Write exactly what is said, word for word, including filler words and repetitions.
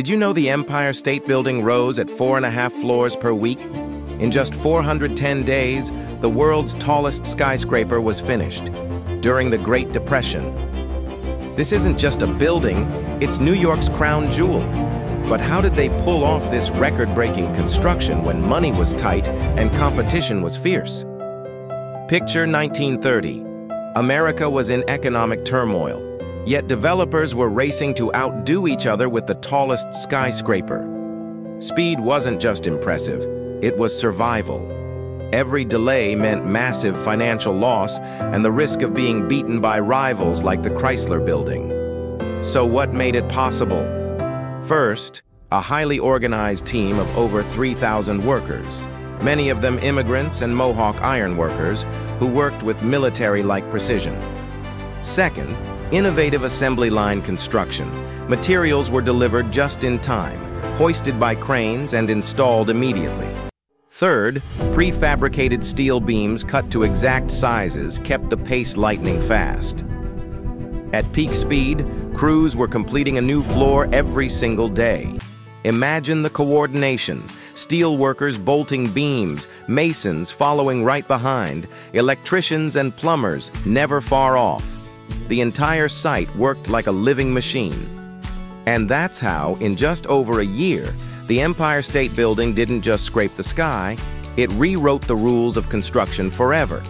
Did you know the Empire State Building rose at four and a half floors per week? In just four hundred ten days, the world's tallest skyscraper was finished, during the Great Depression. This isn't just a building, it's New York's crown jewel. But how did they pull off this record-breaking construction when money was tight and competition was fierce? Picture nineteen thirty. America was in economic turmoil. Yet developers were racing to outdo each other with the tallest skyscraper. Speed wasn't just impressive, it was survival. Every delay meant massive financial loss and the risk of being beaten by rivals like the Chrysler Building. So what made it possible? First, a highly organized team of over three thousand workers, many of them immigrants and Mohawk ironworkers who worked with military-like precision. Second, innovative assembly line construction. Materials were delivered just in time, hoisted by cranes and installed immediately. Third, prefabricated steel beams cut to exact sizes kept the pace lightning fast. At peak speed, crews were completing a new floor every single day. Imagine the coordination. Steel workers bolting beams, masons following right behind, electricians and plumbers never far off. The entire site worked like a living machine. And that's how, in just over a year, the Empire State Building didn't just scrape the sky, it rewrote the rules of construction forever.